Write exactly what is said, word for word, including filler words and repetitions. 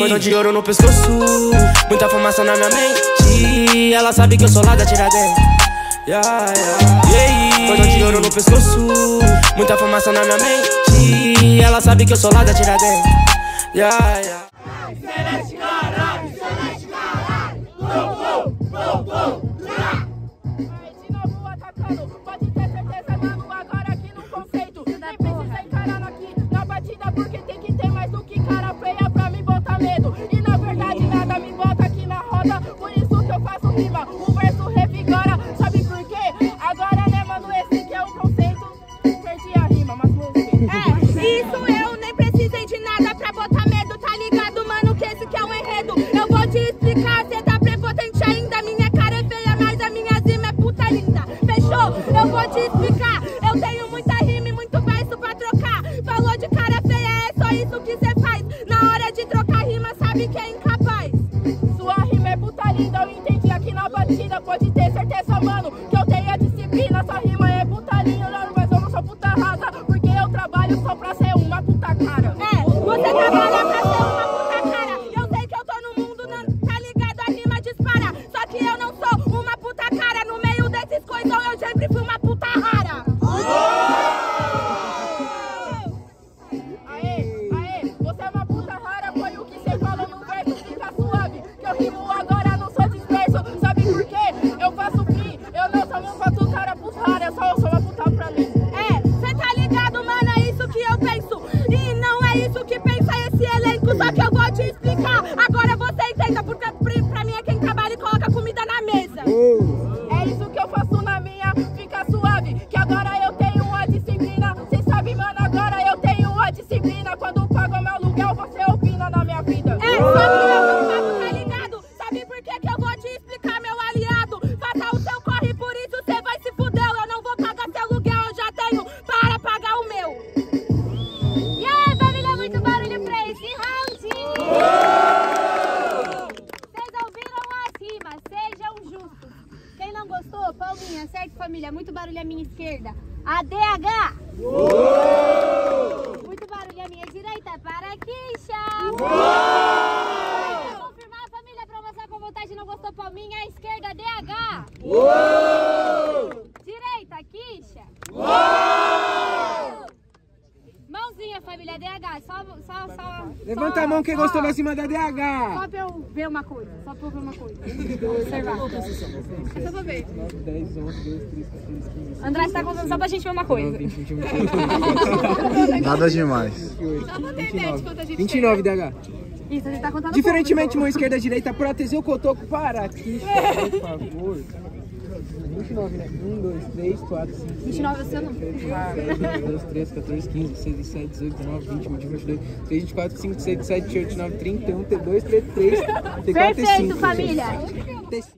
cordão de ouro no pescoço, muita formação na minha mente. Ela sabe que eu sou lá da Tiradentes. Yeah, yeah. Yeah. Cordão de ouro no pescoço, muita formação na minha mente. Ela sabe que eu sou lá da Tiradentes. Yeah, yeah. O verso revigora, sabe por quê? Agora, né, mano, esse que é o conceito. Perdi a rima, mas não sei. É, isso eu nem precisei de nada pra botar medo. Tá ligado, mano, que esse que é o enredo. Eu vou te explicar, cê tá prepotente ainda. Minha cara é feia, mas a minha rima é puta linda. Fechou? Eu vou te explicar. Eu tenho muita rima e muito verso pra trocar. Falou de cara feia, é só isso que cê faz. Na hora de trocar rima, sabe que é incapaz. Sua rima é puta linda, eu entendi. Pode ter certeza, mano, que eu tenho a disciplina. Sua rima é putarinho, mas eu não sou puta rasa, porque eu trabalho só pra ser uma puta cara. É, você trabalha pra ser uma puta cara. Eu sei que eu tô no mundo, não, tá ligado? A rima dispara. Só que eu não sou uma puta cara. No meio desses coisão eu sempre fui uma puta rara. Oh! Aê, aê, você é uma puta rara. Foi o que você falou no verso, fica suave, que eu rimo agora, não sou disperso. Sabe por quê? Só que eu vou te explicar, agora você entenda, porque pra mim é quem trabalha e coloca comida na mesa. Uh. É isso que eu faço na minha, fica suave, que agora eu tenho uma disciplina. Cê sabe, mano, agora eu tenho uma disciplina. Quando pago meu aluguel, você opina na minha vida. É, uh. só que eu não faço, tá ligado? Sabe por que que eu vou te explicar, meu aliado? Faça o seu corre, por isso cê vai se fuder. Eu não vou pagar seu aluguel, eu já tenho para pagar o meu. Yeah, família, muito barulho pra esse round. Gostou, Paulinha, certo, família? Muito barulho à minha esquerda. A D H! Uou! Muito barulho à minha direita para a Kisha! Uou! Vou confirmar, família, pra mostrar com vontade. Não gostou, Paulinha, à esquerda, D H! Uou! Direita, Kisha! Uou! Mãozinha, família, D H! Só, só, só, Levanta só, a mão quem só, gostou na cima da D H! Só pra eu ver uma coisa, só pra eu ver uma coisa. Observar. É só pra ver. André, você tá contando só pra gente ver uma coisa. Nada demais. Só pra ter ideia de quanto a gente vinte e nove, tem. vinte e nove, D H. Isso, a gente tá contando. Diferentemente, mão esquerda e direita, prótese o cotoco para aqui, por favor. vinte e nove, né? um, dois, três, quatro, cinco, seis, vinte e nove é o seu número? um, dois, três, quatorze, quinze, dezesseis, dezessete, dezoito, dezenove, vinte, vinte e um, vinte e dois, vinte e três, vinte e quatro, vinte e cinco, vinte e seis, vinte e sete, vinte e oito, vinte e nove, trinta, trinta e um, trinta e dois, trinta e três, trinta e quatro, trinta e cinco. Perfeito, família!